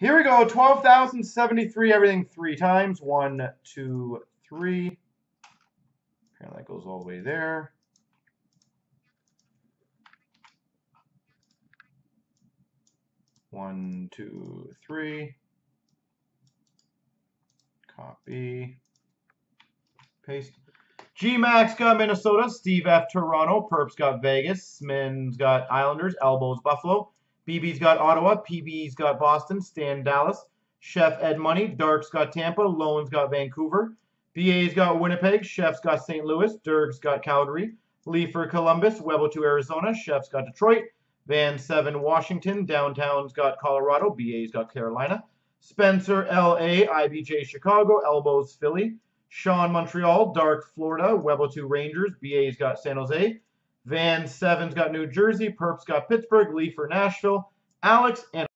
Here we go, 12,073, everything three times. One, two, three. Apparently that goes all the way there. One, two, three. Copy. Paste. G-Max got Minnesota. Steve F. Toronto. Perps got Vegas. Smin's got Islanders. Elbows Buffalo. BB's got Ottawa. PB's got Boston. Stan Dallas. Chef Ed Money. Dark's got Tampa. Loan's got Vancouver. BA's got Winnipeg. Chef's got St. Louis. Derg's got Calgary. Lee for Columbus. Webo to Arizona. Chef's got Detroit. Van 7 Washington. Downtown's got Colorado. BA's got Carolina. Spencer LA. IBJ Chicago. Elbows Philly. Sean Montreal. Dark Florida. Webo to Rangers. BA's got San Jose. Van 7's got New Jersey. Perp's got Pittsburgh. Lee for Nashville. Alex and